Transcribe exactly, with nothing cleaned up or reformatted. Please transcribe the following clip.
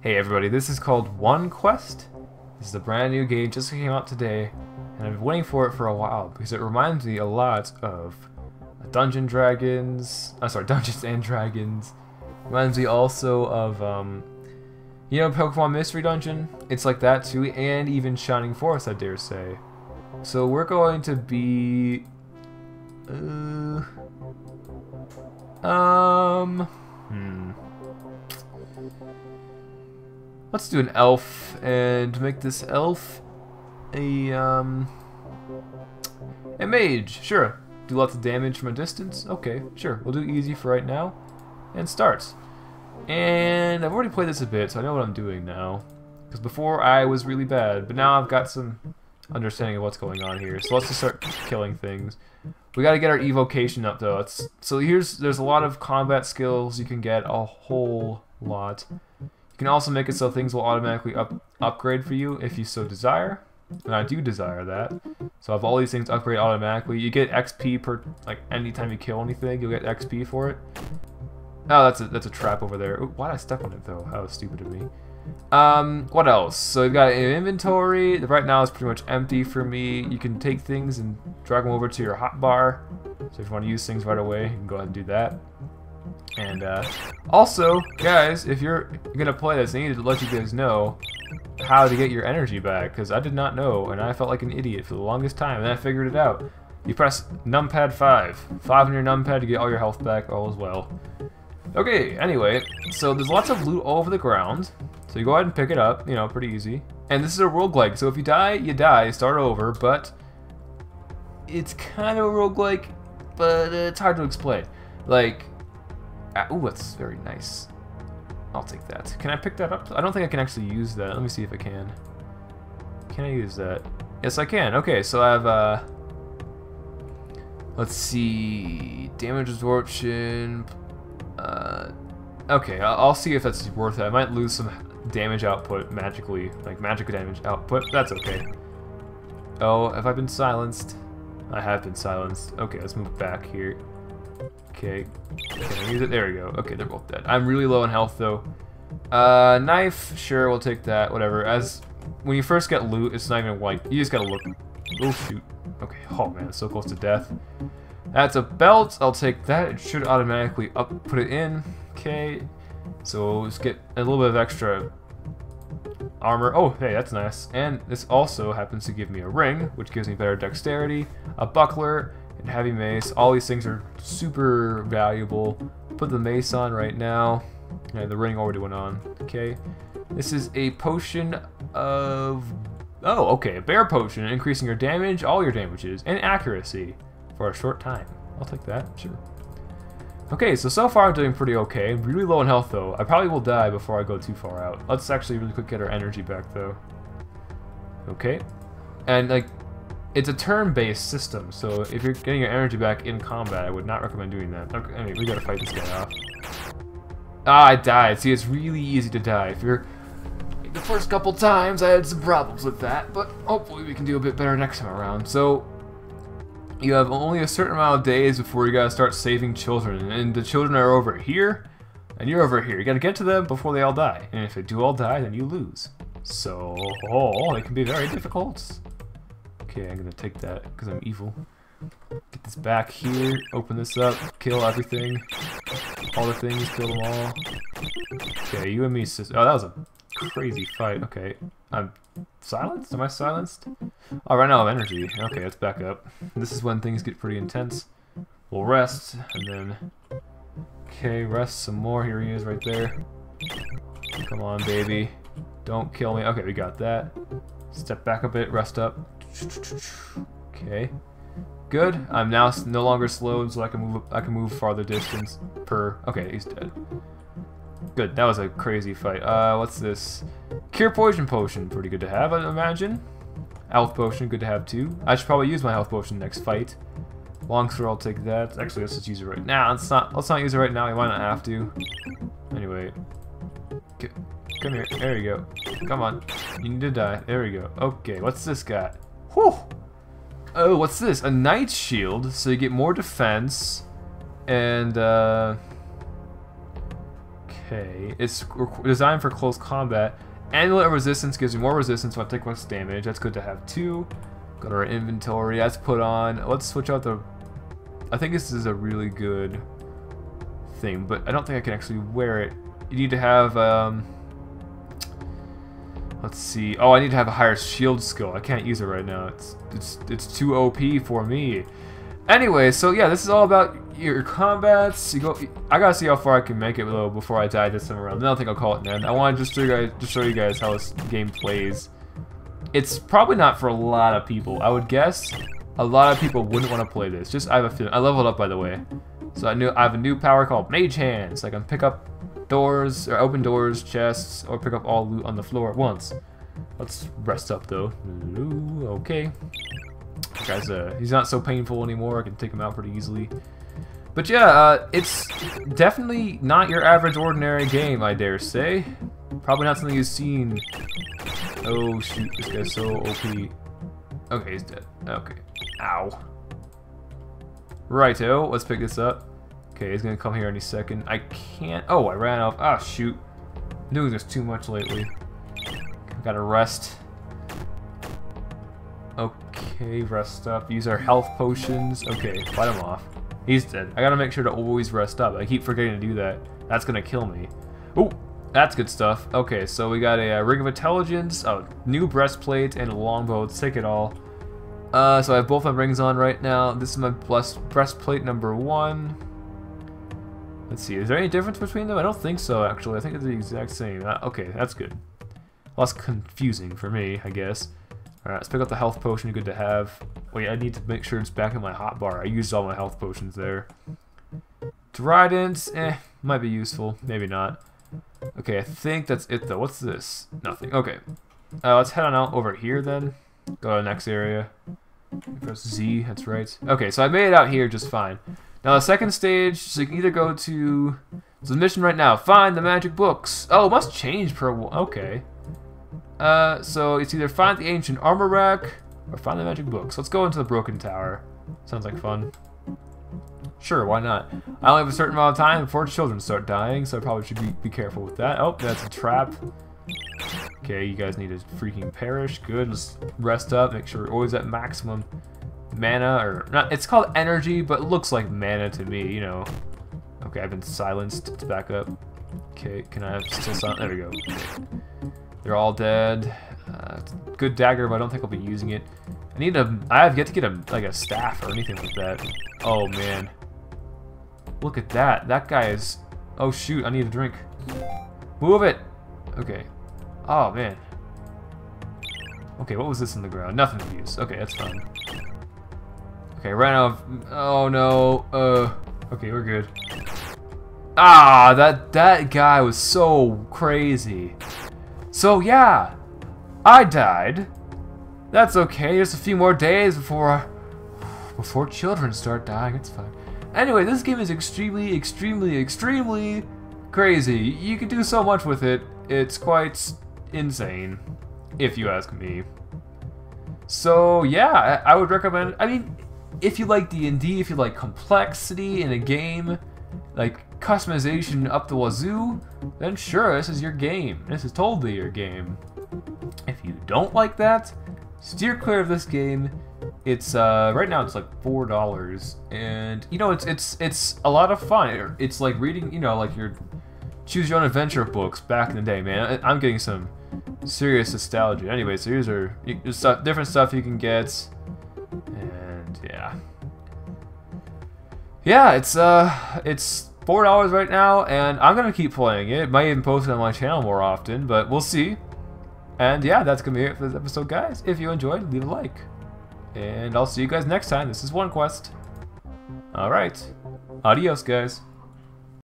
Hey everybody, this is called One Quest. This is a brand new game, just came out today, and I've been waiting for it for a while because it reminds me a lot of Dungeons and Dragons. I'm sorry, Dungeons and Dragons. Reminds me also of um, you know, Pokemon Mystery Dungeon. It's like that too, and even Shining Force, I dare say. So we're going to be uh, um hmm. Let's do an elf and make this elf a um a mage. Sure. Do lots of damage from a distance. Okay, sure. We'll do easy for right now, and start. And I've already played this a bit, so I know what I'm doing now. Because before I was really bad, but now I've got some understanding of what's going on here. So let's just start killing things. We got to get our evocation up though. It's, so here's there's a lot of combat skills you can get, a whole lot. You can also make it so things will automatically up, upgrade for you if you so desire, and I do desire that. So I have all these things upgrade automatically. You get X P per, like, anytime you kill anything, you'll get X P for it. Oh, that's a, that's a trap over there. Ooh, why'd I step on it though? That was stupid of me. Um, what else? So we've got an inventory that right now is pretty much empty for me. You can take things and drag them over to your hotbar. So if you want to use things right away, you can go ahead and do that. And uh, also, guys, if you're gonna play this, I needed to let you guys know how to get your energy back, because I did not know, and I felt like an idiot for the longest time, and I figured it out. You press numpad five, five on your numpad to get all your health back, all as well. Okay, anyway, so there's lots of loot all over the ground, so you go ahead and pick it up, you know, pretty easy. And this is a roguelike, so if you die, you die, start over, but it's kind of a roguelike, but it's hard to explain. Like, ooh, that's very nice. I'll take that. Can I pick that up? I don't think I can actually use that. Let me see if I can. Can I use that? Yes, I can. Okay, so I have, uh... let's see... damage absorption... Uh... Okay, I'll see if that's worth it. I might lose some damage output magically. Like, magic damage output. That's okay. Oh, have I been silenced? I have been silenced. Okay, let's move back here. Okay, okay, use it. There we go. Okay, they're both dead. I'm really low in health though. Uh, knife, sure, we'll take that. Whatever. As when you first get loot, it's not even like you just gotta look. Oh shoot. Okay. Oh man, it's so close to death. That's a belt. I'll take that. It should automatically up put it in. Okay. So let's get a little bit of extra armor. Oh, hey, that's nice. And this also happens to give me a ring, which gives me better dexterity, a buckler, and heavy mace. All these things are super valuable. Put the mace on right now. Yeah, the ring already went on. Okay. This is a potion of... oh, okay. A bear potion. Increasing your damage, all your damages, and accuracy for a short time. I'll take that. Sure. Okay, so so far I'm doing pretty okay. I'm really low in health, though. I probably will die before I go too far out. Let's actually really quick get our energy back, though. Okay. And, like... it's a turn-based system, so if you're getting your energy back in combat, I would not recommend doing that. Okay, anyway, we gotta fight this guy off. Ah, I died. See, it's really easy to die. If you're... the first couple times, I had some problems with that, but hopefully we can do a bit better next time around. So, you have only a certain amount of days before you gotta start saving children, and the children are over here, and you're over here. You gotta get to them before they all die, and if they do all die, then you lose. So, oh, it can be very difficult. Okay, I'm gonna take that because I'm evil. Get this back here, open this up, kill everything. All the things, kill them all. Okay, you and me, sis. Oh, that was a crazy fight. Okay, I'm silenced? Am I silenced? Oh, right now I have energy. Okay, let's back up. This is when things get pretty intense. We'll rest, and then... okay, rest some more. Here he is right there. Come on, baby. Don't kill me. Okay, we got that. Step back a bit, rest up. Okay, good. I'm now no longer slowed, so I can move. I can move farther distance per. Okay, he's dead. Good. That was a crazy fight. Uh, what's this? Cure poison potion. Pretty good to have, I imagine. Health potion, good to have too. I should probably use my health potion next fight. Longsword, I'll take that. Actually, let's just use it right now. Let's not. Let's not use it right now. We might not have to. Anyway, get, come here. There you go. Come on. You need to die. There we go. Okay. What's this guy? Whew. Oh, what's this? A knight shield, so you get more defense, and uh, Okay. It's designed for close combat. Amulet of Resistance gives you more resistance when I take less damage. That's good to have too. Go to our inventory. That's put on. Let's switch out the... I think this is a really good thing, but I don't think I can actually wear it. You need to have... Um, let's see. Oh, I need to have a higher shield skill. I can't use it right now. It's it's it's too O P for me. Anyway, so yeah, this is all about your combats. You go. I gotta see how far I can make it though before I die this time around. Then I think I'll call it an end. I want to just show you guys, just show you guys how this game plays. It's probably not for a lot of people. I would guess a lot of people wouldn't want to play this. Just I have a feeling. I leveled up, by the way, so I knew I have a new power called Mage Hands. I can pick up doors, or open doors, chests, or pick up all loot on the floor at once. Let's rest up though. Okay. This guy's, uh, he's not so painful anymore. I can take him out pretty easily. But yeah, uh, it's definitely not your average ordinary game, I dare say. Probably not something you've seen. Oh shoot, this guy's so O P. Okay, he's dead. Okay. Ow. Righto, let's pick this up. Okay, he's gonna come here any second. I can't. Oh, I ran off. Ah, shoot. I'm doing this too much lately. I gotta rest. Okay, rest up. Use our health potions. Okay, fight him off. He's dead. I gotta make sure to always rest up. I keep forgetting to do that. That's gonna kill me. Oh, that's good stuff. Okay, so we got a uh, Ring of Intelligence, a uh, new breastplate, and a longbow. Let's take it all. Uh, so I have both my rings on right now. This is my blessed breastplate number one. Let's see, is there any difference between them? I don't think so, actually. I think it's the exact same. Uh, okay, that's good. Less confusing for me, I guess. Alright, let's pick up the health potion, good to have. Wait, I need to make sure it's back in my hotbar. I used all my health potions there. Tridents, eh, might be useful. Maybe not. Okay, I think that's it, though. What's this? Nothing. Okay. Uh, let's head on out over here, then. Go to the next area. Press Z, that's right. Okay, so I made it out here just fine. Now the second stage, so you can either go to the mission right now, find the magic books. Oh, it must change per one. Okay. Uh, so it's either find the ancient armor rack or find the magic books. Let's go into the broken tower. Sounds like fun. Sure, why not? I only have a certain amount of time before children start dying, so I probably should be, be careful with that. Oh, that's a trap. Okay, you guys need to freaking perish. Good, let's rest up. Make sure we're always at maximum mana, or not, it's called energy, but it looks like mana to me, you know. Okay, I've been silenced. Let's back up. Okay, can I have still silence? There we go. Okay. They're all dead. Uh, good dagger, but I don't think I'll be using it. I need a, I have yet to get a, like a staff or anything like that. Oh man. Look at that. That guy is, oh shoot, I need a drink. Move it. Okay. Oh man. Okay, what was this in the ground? Nothing to use. Okay, that's fine. Okay, ran off. Oh no. Uh. Okay, we're good. Ah, that that guy was so crazy. So yeah, I died. That's okay. Just a few more days before before children start dying. It's fine. Anyway, this game is extremely, extremely, extremely crazy. You can do so much with it. It's quite insane, if you ask me. So yeah, I, I would recommend. I mean. If you like D and D, if you like complexity in a game, like customization up the wazoo, then sure, this is your game. This is totally your game. If you don't like that, steer clear of this game. It's uh, right now it's like four dollars, and you know it's it's it's a lot of fun. It's like reading, you know, like your choose your own adventure books back in the day, man. I'm getting some serious nostalgia. Anyway, so here's our stuff, different stuff you can get. Yeah, yeah, it's uh, it's four dollars right now, and I'm gonna keep playing it. Might even post it on my channel more often, but we'll see. And yeah, that's gonna be it for this episode, guys. If you enjoyed, leave a like, and I'll see you guys next time. This is One Quest. All right, adios, guys.